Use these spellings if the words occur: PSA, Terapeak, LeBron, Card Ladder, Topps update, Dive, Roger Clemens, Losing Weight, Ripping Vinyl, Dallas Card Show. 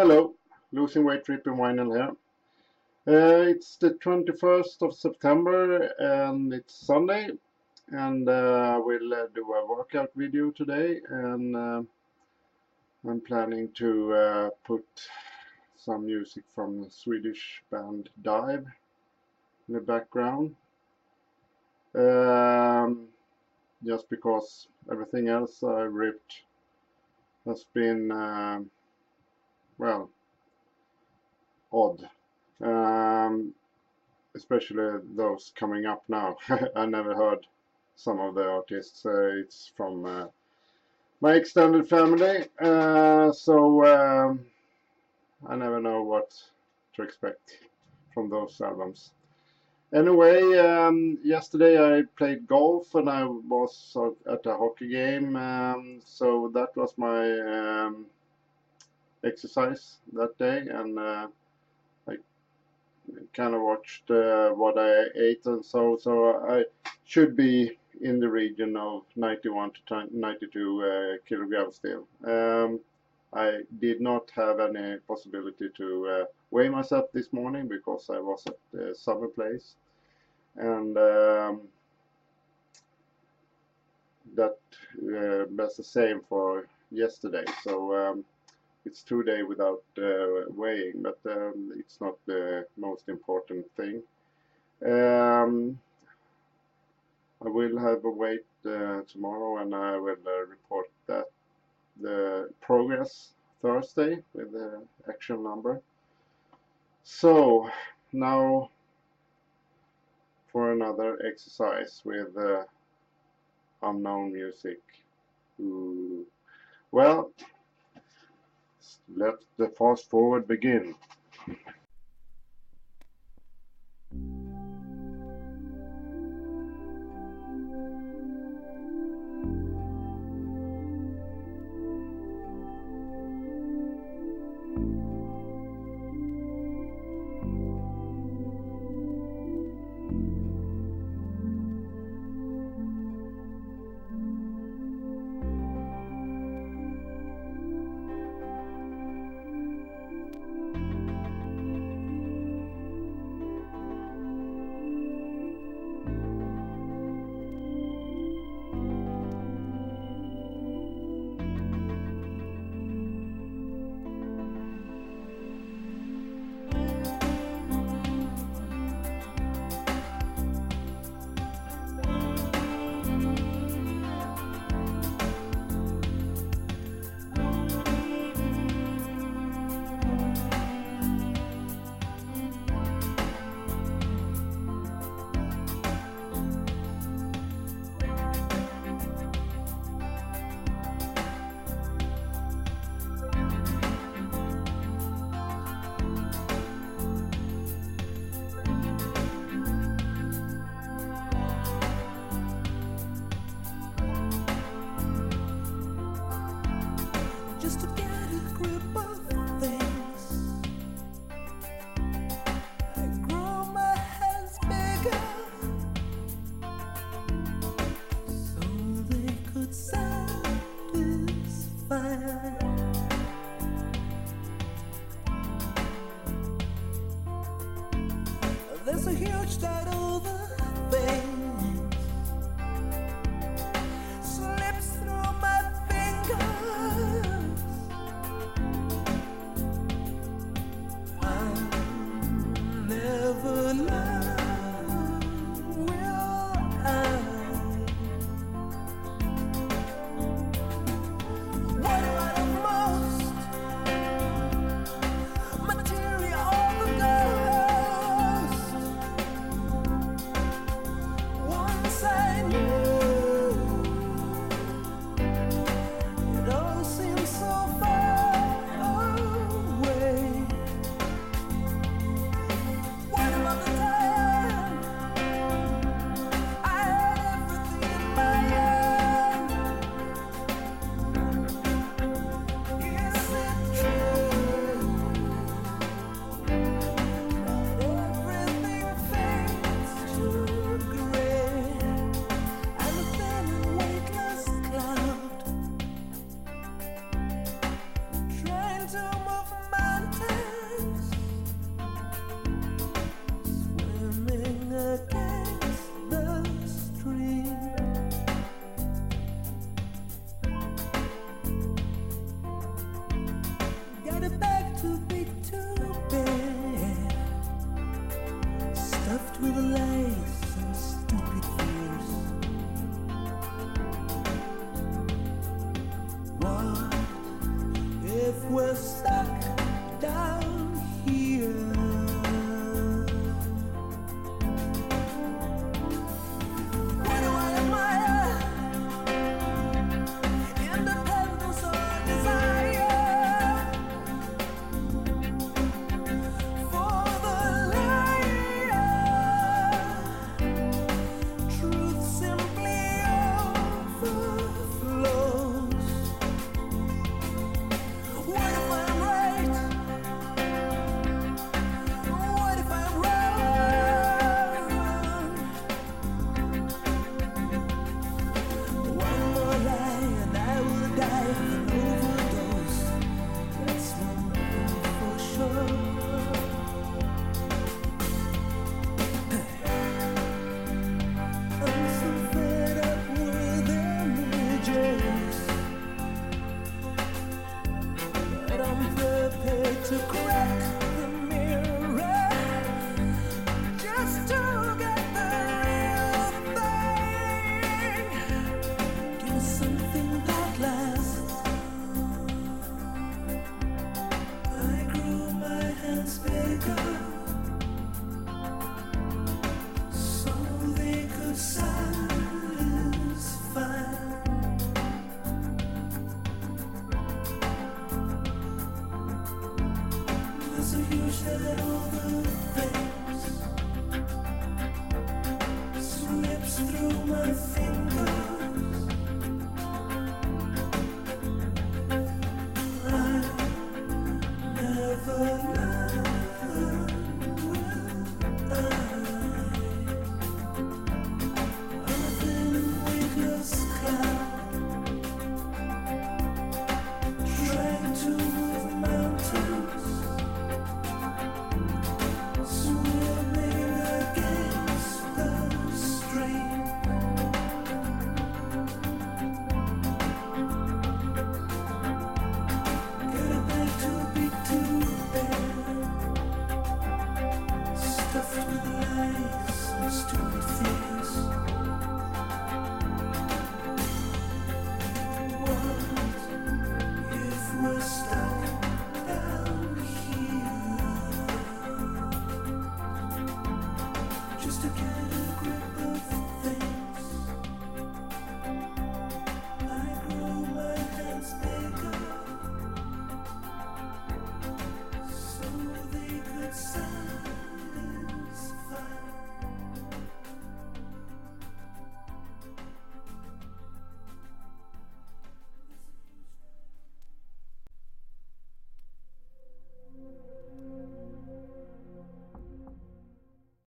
Hello, Losing Weight, Ripping Vinyl here. It's the 21st of September and it's Sunday, and we'll do a workout video today, and I'm planning to put some music from the Swedish band Dive in the background, just because everything else I ripped has been well, odd, especially those coming up now. I never heard some of the artists. It's from my extended family, so I never know what to expect from those albums. Anyway, yesterday I played golf and I was at a hockey game, so that was my exercise that day, and I kind of watched what I ate, and so I should be in the region of 91 to 92 kilograms still. I did not have any possibility to weigh myself this morning because I was at the summer place, and that's the same for yesterday. So it's 2 days without weighing, but it's not the most important thing. I will have a weight tomorrow, and I will report that the progress Thursday with the actual number. So now for another exercise with unknown music. Ooh. Well, let the fast forward begin. There's a huge tide over things slips through my fingers. I'll never love, will I? What do I love most? Material. straight to bed, stuffed with lies and stupid fears. What if we're stuck down here? Slips through my fingers.